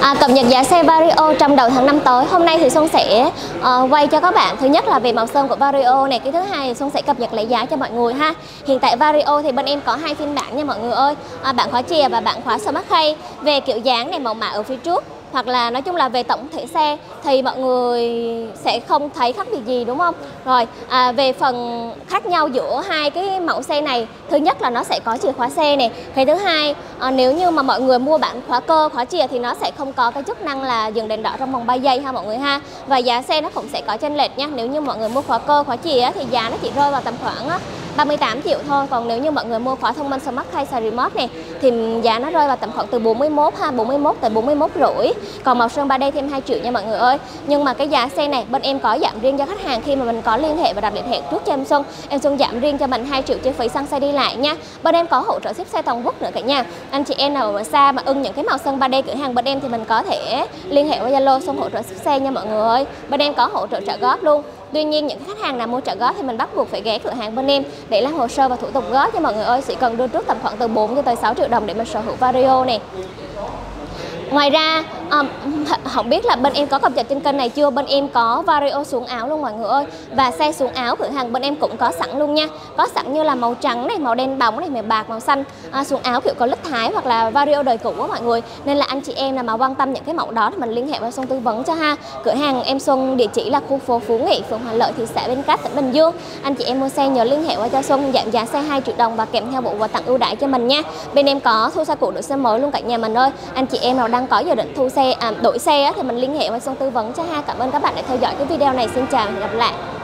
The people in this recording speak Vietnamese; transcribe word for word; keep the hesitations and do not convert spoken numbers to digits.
à, cập nhật giá xe Vario trong đầu tháng năm tới. Hôm nay thì Xuân sẽ uh, quay cho các bạn. Thứ nhất là về màu sơn của Vario này, cái thứ hai Xuân sẽ cập nhật lại giá cho mọi người ha. Hiện tại Vario thì bên em có hai phiên bản nha mọi người ơi, à, bản khóa chìa và bản khóa smart key. Về kiểu dáng này, màu mã ở phía trước, hoặc là nói chung là về tổng thể xe thì mọi người sẽ không thấy khác biệt gì đúng không? Rồi à, về phần khác nhau giữa hai cái mẫu xe này, thứ nhất là nó sẽ có chìa khóa xe này, cái thứ hai à, nếu như mà mọi người mua bản khóa cơ khóa chìa thì nó sẽ không có cái chức năng là dừng đèn đỏ trong vòng ba giây ha mọi người ha. Và giá xe nó cũng sẽ có chênh lệch nha, nếu như mọi người mua khóa cơ khóa chìa thì giá nó chỉ rơi vào tầm khoảng ba mươi tám triệu thôi, còn nếu như mọi người mua khóa thông minh smart hay xài remote này thì giá nó rơi vào tầm khoảng từ bốn mươi mốt ha, bốn mươi mốt tới bốn mươi mốt rưỡi. Còn màu sơn ba D thêm hai triệu nha mọi người ơi. Nhưng mà cái giá xe này bên em có giảm riêng cho khách hàng khi mà mình có liên hệ và đặt điện hẹn trước cho em Xuân. Em Xuân giảm riêng cho mình hai triệu chi phí xăng xe đi lại nha. Bên em có hỗ trợ ship xe toàn quốc nữa cả nhà. Anh chị em nào ở xa mà ưng những cái màu sơn ba D cửa hàng bên em thì mình có thể liên hệ qua Zalo, Xuân hỗ trợ ship xe nha mọi người ơi. Bên em có hỗ trợ trả góp luôn. Tuy nhiên những khách hàng nào mua trả góp thì mình bắt buộc phải ghé cửa hàng bên em để làm hồ sơ và thủ tục góp cho mọi người ơi. Chỉ cần đưa trước tầm khoảng từ bốn cho tới sáu triệu đồng để mình sở hữu Vario này. Ngoài ra à, không biết là bên em có cập nhật trên kênh này chưa, bên em có Vario xuống áo luôn mọi người ơi. Và xe xuống áo cửa hàng bên em cũng có sẵn luôn nha. Có sẵn như là màu trắng này, màu đen bóng này, màu bạc, màu xanh, à, xuống áo kiểu có lít Thái hoặc là Vario đời cũ á mọi người. Nên là anh chị em nào mà quan tâm những cái mẫu đó thì mình liên hệ với Xuân tư vấn cho ha. Cửa hàng em Xuân địa chỉ là khu phố Phú Nghị, phường Hòa Lợi, thị xã Bến Cát, tỉnh Bình Dương. Anh chị em mua xe nhớ liên hệ qua cho Xuân, giảm giá xe hai triệu đồng và kèm theo bộ quà tặng ưu đãi cho mình nha. Bên em có thu xe cũ đổi xe mới luôn cả nhà mình ơi. Anh chị em nào đang có dự định thu xe à, đổi xe thì mình liên hệ với Xuân tư vấn cho ha. Cảm ơn các bạn đã theo dõi cái video này. Xin chào và hẹn gặp lại.